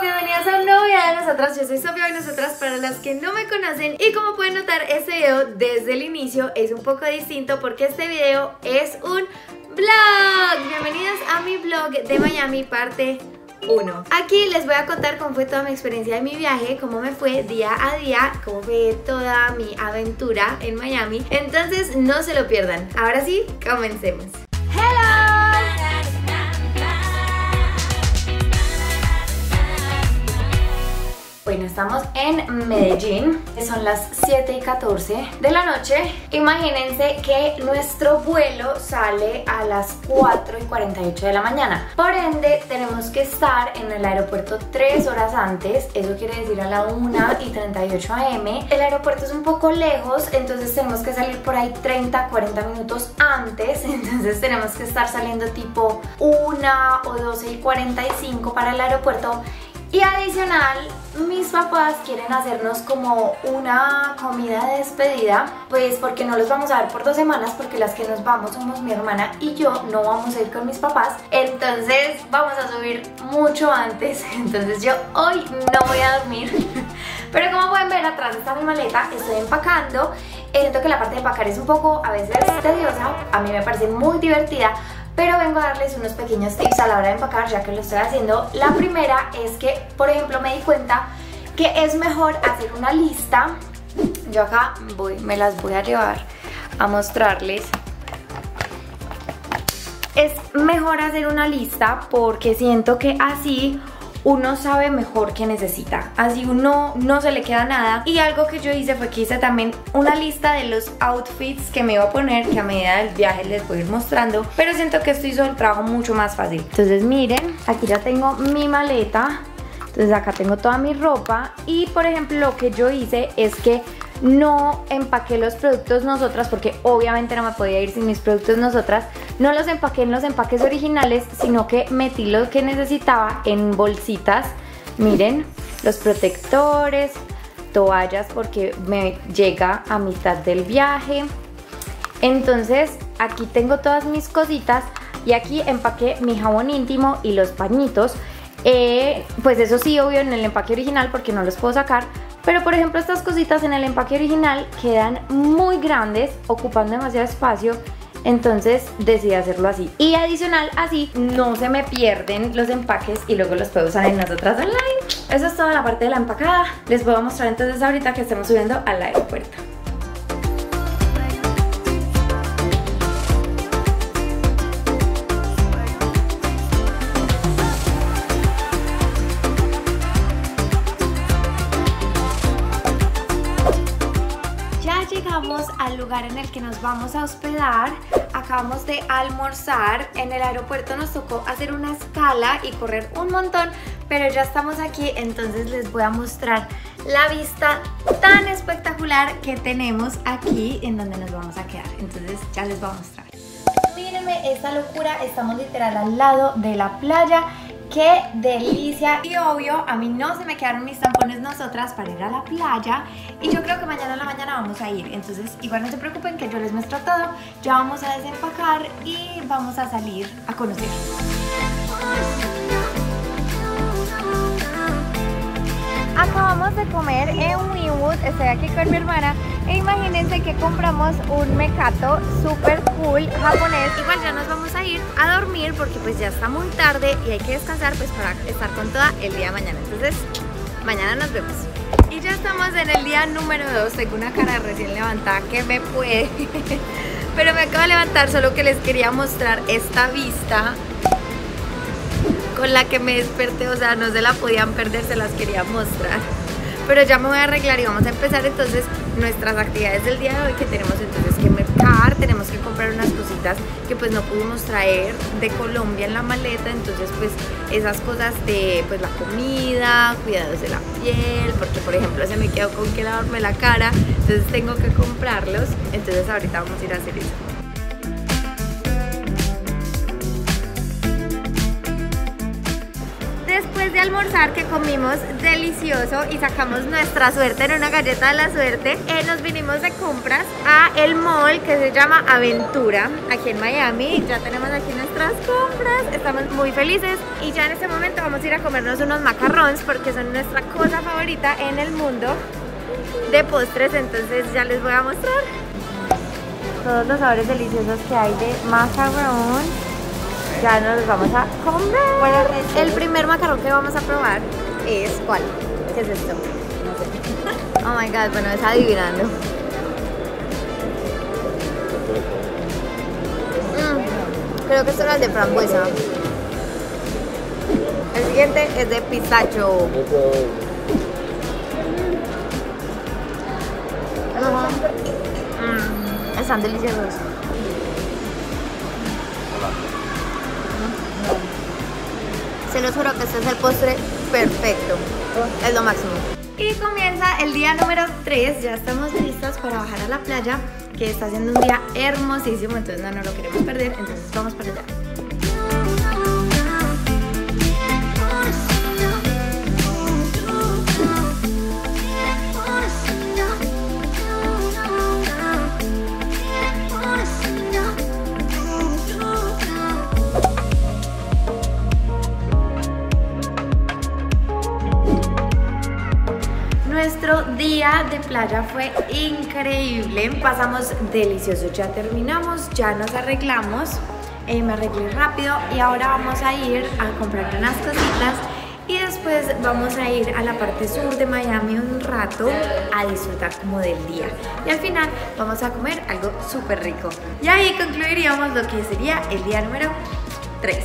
bienvenidas a un nuevo video de nosotras. Yo soy Sofía y nosotras, para las que no me conocen, y como pueden notar, este video desde el inicio es un poco distinto porque este video es un vlog. Bienvenidas a mi vlog de Miami parte 1. Aquí les voy a contar cómo fue toda mi experiencia de mi viaje, cómo me fue día a día, cómo fue toda mi aventura en Miami. Entonces no se lo pierdan. Ahora sí, comencemos. ¡Hello! Bueno, estamos en Medellín, son las 7:14 de la noche. Imagínense que nuestro vuelo sale a las 4:48 de la mañana. Por ende, tenemos que estar en el aeropuerto 3 horas antes, eso quiere decir a la 1:38 am. El aeropuerto es un poco lejos, entonces tenemos que salir por ahí 30-40 minutos antes, entonces tenemos que estar saliendo tipo 1 o 12:45 para el aeropuerto. Y adicional, mis papás quieren hacernos como una comida de despedida, pues porque no los vamos a ver por 2 semanas, porque las que nos vamos somos mi hermana y yo, no vamos a ir con mis papás. Entonces vamos a subir mucho antes, entonces yo hoy no voy a dormir. Pero como pueden ver, atrás está mi maleta, estoy empacando. Siento que la parte de empacar es un poco a veces tediosa, a mí me parece muy divertida, pero vengo a darles unos pequeños tips a la hora de empacar, ya que lo estoy haciendo. La primera es que, por ejemplo, me di cuenta que es mejor hacer una lista. Yo acá me las voy a llevar a mostrarles. Es mejor hacer una lista porque siento que así uno sabe mejor qué necesita, así uno no se le queda nada. Y algo que yo hice fue que hice también una lista de los outfits que me iba a poner, que a medida del viaje les voy a ir mostrando, pero siento que esto hizo el trabajo mucho más fácil. Entonces miren, aquí ya tengo mi maleta, entonces acá tengo toda mi ropa. Y por ejemplo, lo que yo hice es que no empaqué los productos nosotras, porque obviamente no me podía ir sin mis productos nosotras. No los empaqué en los empaques originales, sino que metí lo que necesitaba en bolsitas. Miren, los protectores, toallas, porque me llega a mitad del viaje. Entonces aquí tengo todas mis cositas y aquí empaqué mi jabón íntimo y los pañitos. Pues eso sí, obvio, en el empaque original, porque no los puedo sacar. Pero por ejemplo, estas cositas en el empaque original quedan muy grandes, ocupan demasiado espacio, entonces decidí hacerlo así. Y adicional, así no se me pierden los empaques y luego los puedo usar en las otras online. Eso es toda la parte de la empacada. Les voy a mostrar entonces ahorita que estemos subiendo al aeropuerto. Llegamos al lugar en el que nos vamos a hospedar. Acabamos de almorzar. En el aeropuerto nos tocó hacer una escala y correr un montón, pero ya estamos aquí, entonces les voy a mostrar la vista tan espectacular que tenemos aquí en donde nos vamos a quedar. Entonces ya les voy a mostrar. Mírenme esta locura, estamos literal al lado de la playa. ¡Qué delicia! Y obvio, a mí no se me quedaron mis tampones nosotras para ir a la playa. Y yo creo que mañana a la mañana vamos a ir. Entonces, igual no se preocupen que yo les muestro todo. Ya vamos a desempacar y vamos a salir a conocer. Acabamos de comer en Wynwood. Estoy aquí con mi hermana. E imagínense que compramos un mecato super cool japonés. Igual ya nos vamos a ir a dormir porque pues ya está muy tarde y hay que descansar pues para estar con toda el día de mañana. Entonces mañana nos vemos. Y ya estamos en el día número 2. Tengo una cara recién levantada que me puede, pero me acabo de levantar, solo que les quería mostrar esta vista con la que me desperté. O sea, no se la podían perder, se las quería mostrar. Pero ya me voy a arreglar y vamos a empezar entonces nuestras actividades del día de hoy, que tenemos entonces que mercar, tenemos que comprar unas cositas que pues no pudimos traer de Colombia en la maleta. Entonces pues esas cosas de pues la comida, cuidados de la piel, porque por ejemplo se me quedó con que lavarme la cara, entonces tengo que comprarlos. Entonces ahorita vamos a ir a hacer eso. después de almorzar, que comimos delicioso y sacamos nuestra suerte en una galleta de la suerte, nos vinimos de compras a el mall que se llama Aventura, aquí en Miami. Ya tenemos aquí nuestras compras, estamos muy felices y ya en este momento vamos a ir a comernos unos macarrones porque son nuestra cosa favorita en el mundo de postres, entonces ya les voy a mostrar todos los sabores deliciosos que hay de macarrón. Ya nos los vamos a comer. Bueno, el primer macarrón que vamos a probar es ¿cuál? ¿Qué es esto? No sé. Oh my god, bueno, es adivinando. Creo que esto era el de frambuesa. El siguiente es de pistacho. Están deliciosos. Se los juro que este es el postre perfecto, es lo máximo. Y comienza el día número 3, ya estamos listas para bajar a la playa, que está haciendo un día hermosísimo, entonces no lo queremos perder, entonces vamos para allá. Nuestro día de playa fue increíble, pasamos delicioso, ya terminamos, ya nos arreglamos, me arreglé rápido y ahora vamos a ir a comprar unas cositas y después vamos a ir a la parte sur de Miami un rato a disfrutar como del día y al final vamos a comer algo súper rico y ahí concluiríamos lo que sería el día número 3.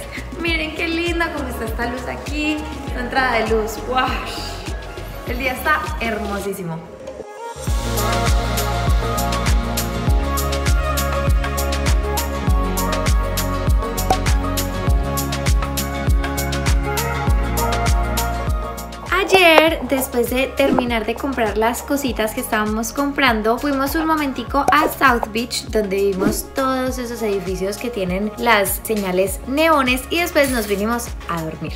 Miren qué linda como está esta luz aquí, la entrada de luz, wow. El día está hermosísimo. Ayer, después de terminar de comprar las cositas que estábamos comprando, fuimos un momentico a South Beach, donde vimos todos esos edificios que tienen las señales neones y después nos vinimos a dormir.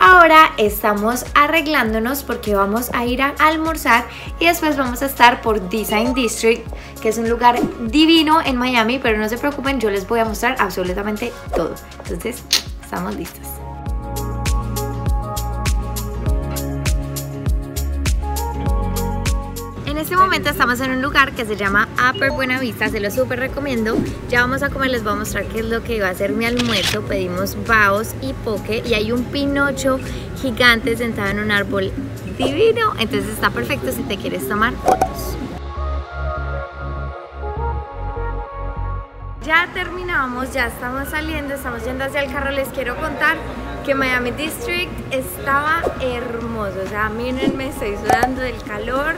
Ahora estamos arreglándonos porque vamos a ir a almorzar y después vamos a estar por Design District, que es un lugar divino en Miami, pero no se preocupen, yo les voy a mostrar absolutamente todo. Entonces, estamos listos. En este momento estamos en un lugar que se llama Upper Buena Vista, se lo súper recomiendo. Ya vamos a comer, les voy a mostrar qué es lo que iba a ser mi almuerzo. Pedimos baos y poke y hay un pinocho gigante sentado en un árbol divino, entonces está perfecto si te quieres tomar fotos. Ya terminamos, ya estamos saliendo, estamos yendo hacia el carro. Les quiero contar que Miami District estaba hermoso, o sea, miren, me estoy sudando del calor.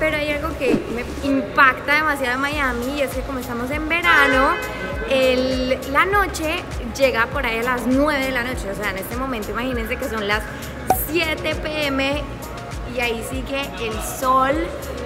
Pero hay algo que me impacta demasiado en Miami y es que como estamos en verano, la noche llega por ahí a las 9 de la noche. O sea, en este momento imagínense que son las 7 p.m. y ahí sigue el sol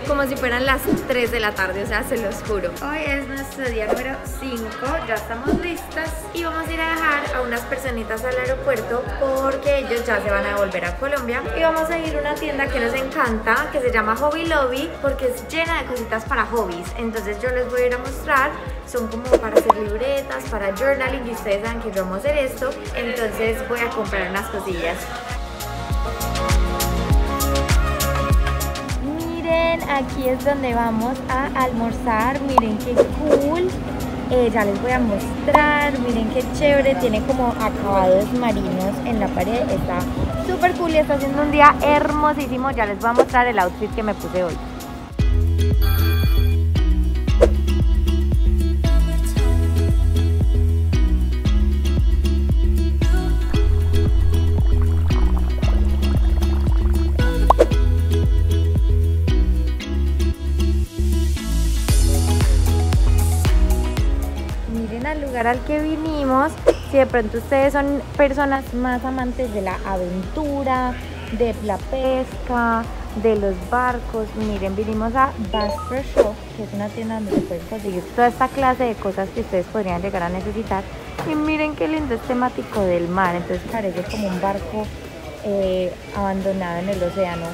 como si fueran las 3 de la tarde, o sea, se los juro. Hoy es nuestro día número 5, ya estamos listas y vamos a ir a dejar a unas personitas al aeropuerto porque ellos ya se van a volver a Colombia y vamos a ir a una tienda que nos encanta, que se llama Hobby Lobby, porque es llena de cositas para hobbies, entonces yo les voy a ir a mostrar, son como para hacer libretas, para journaling y ustedes saben que yo amo hacer esto, entonces voy a comprar unas cosillas. Aquí es donde vamos a almorzar, miren qué cool, ya les voy a mostrar, miren qué chévere, tiene como acabados marinos en la pared, está súper cool y está haciendo un día hermosísimo, ya les voy a mostrar el outfit que me puse hoy. Al que vinimos, si de pronto ustedes son personas más amantes de la aventura, de la pesca, de los barcos, miren, vinimos a Bass Pro Shop, que es una tienda donde se pueden conseguir toda esta clase de cosas que ustedes podrían llegar a necesitar y miren qué lindo es temático del mar, entonces parece como un barco abandonado en el océano.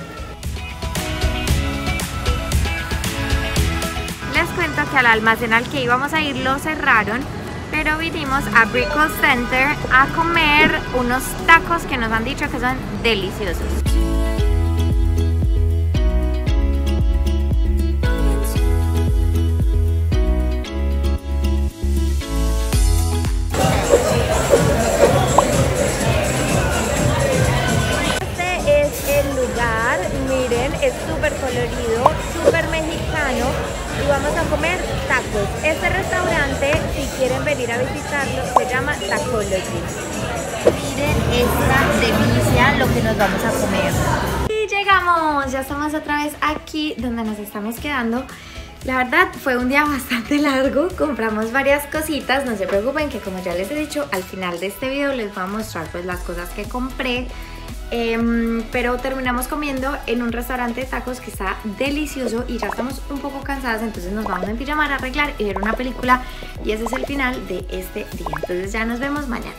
Les cuento que al almacén al que íbamos a ir lo cerraron, pero vinimos a Brickell Center a comer unos tacos que nos han dicho que son deliciosos. Este es el lugar, miren, es súper colorido, súper mexicano y vamos a comer tacos. Este restaurante, si quieren venir a visitarlo, se llama Tacology. Miren esta delicia lo que nos vamos a comer. Y llegamos, ya estamos otra vez aquí donde nos estamos quedando. La verdad fue un día bastante largo, compramos varias cositas. No se preocupen que, como ya les he dicho, al final de este video les voy a mostrar pues las cosas que compré. Pero terminamos comiendo en un restaurante de tacos que está delicioso y ya estamos un poco cansadas, entonces nos vamos a empijamar, a arreglar y ver una película, y ese es el final de este día. Entonces ya nos vemos mañana.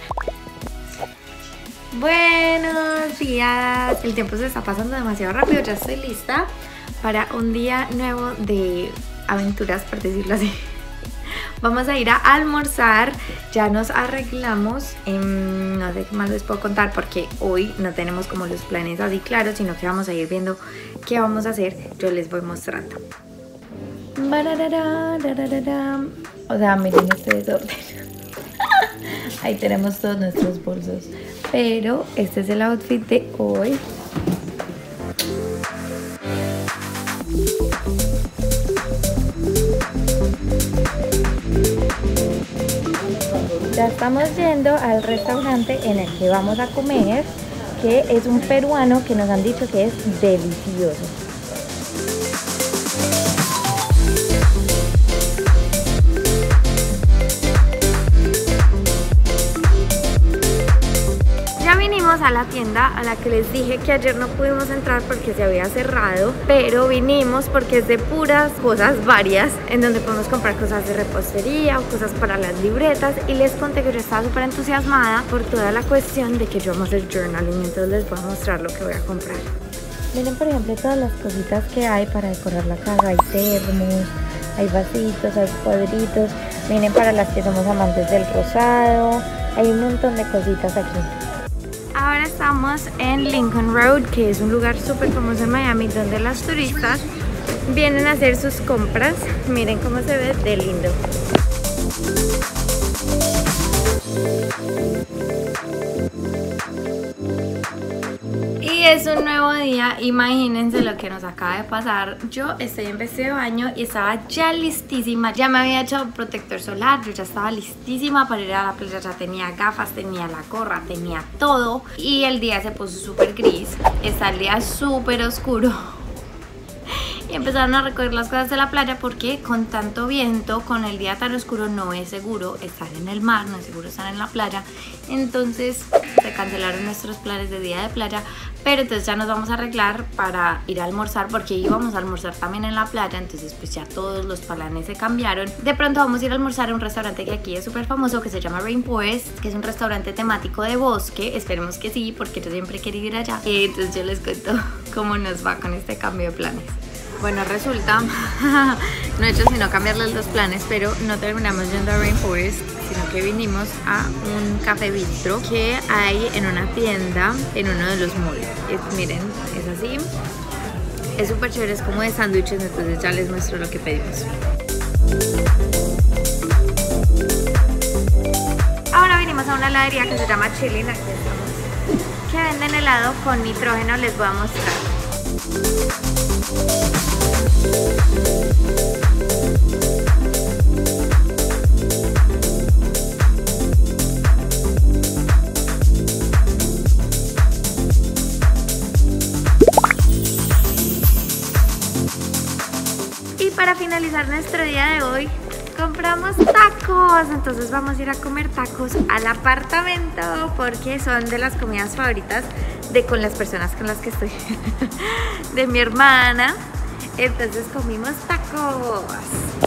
Buenos días, el tiempo se está pasando demasiado rápido. Ya estoy lista para un día nuevo de aventuras, por decirlo así. Vamos a ir a almorzar, ya nos arreglamos, no sé qué más les puedo contar porque hoy no tenemos como los planes así claros, sino que vamos a ir viendo qué vamos a hacer, yo les voy mostrando. O sea, miren este desorden. Ahí tenemos todos nuestros bolsos, pero este es el outfit de hoy. Ya estamos yendo al restaurante en el que vamos a comer, que es un peruano que nos han dicho que es delicioso. Ya vinimos a la tienda a la que les dije que ayer no pudimos entrar porque se había cerrado, pero vinimos porque es de puras cosas varias, en donde podemos comprar cosas de repostería o cosas para las libretas, y les conté que yo estaba súper entusiasmada por toda la cuestión de que yo amo hacer journaling, entonces les voy a mostrar lo que voy a comprar. Miren por ejemplo todas las cositas que hay para decorar la casa, hay termos, hay vasitos, hay cuadritos, miren para las que somos amantes del rosado, hay un montón de cositas aquí. Ahora estamos en Lincoln Road, que es un lugar súper famoso en Miami donde las turistas vienen a hacer sus compras. Miren cómo se ve de lindo. Y es un nuevo día, imagínense lo que nos acaba de pasar. Yo estoy en vestido de baño y estaba ya listísima, ya me había echado protector solar, yo ya estaba listísima para ir a la playa, ya tenía gafas, tenía la gorra, tenía todo, y el día se puso súper gris, está el día súper oscuro. Y empezaron a recoger las cosas de la playa porque con tanto viento, con el día tan oscuro, no es seguro estar en el mar, no es seguro estar en la playa. Entonces se cancelaron nuestros planes de día de playa, pero entonces ya nos vamos a arreglar para ir a almorzar porque íbamos a almorzar también en la playa, entonces pues ya todos los planes se cambiaron. De pronto vamos a ir a almorzar a un restaurante que aquí es súper famoso que se llama Rainforest, que es un restaurante temático de bosque, esperemos que sí porque yo siempre quería ir allá. Entonces yo les cuento cómo nos va con este cambio de planes. Bueno, resulta, no he hecho sino cambiarles los planes, pero no terminamos yendo a Rainforest, sino que vinimos a un café bistro que hay en una tienda, en uno de los malls. Miren, es así, es súper chévere, es como de sándwiches, entonces ya les muestro lo que pedimos. Ahora vinimos a una heladería que se llama Chillin, aquí estamos, que venden helado con nitrógeno, les voy a mostrar. Y para finalizar nuestro día de hoy, compramos tacos, entonces vamos a ir a comer tacos al apartamento porque son de las comidas favoritas de con las personas con las que estoy, de mi hermana. entonces comimos tacos.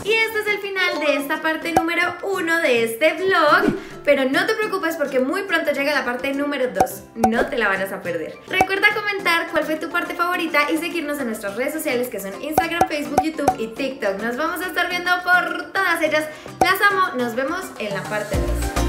Y este es el final de esta parte número 1 de este vlog, pero no te preocupes porque muy pronto llega la parte número 2, no te la vas a perder. Recuerda comentar cuál fue tu parte favorita y seguirnos en nuestras redes sociales que son Instagram, Facebook, YouTube y TikTok. Nos vamos a estar viendo por todas ellas, las amo, nos vemos en la parte 2.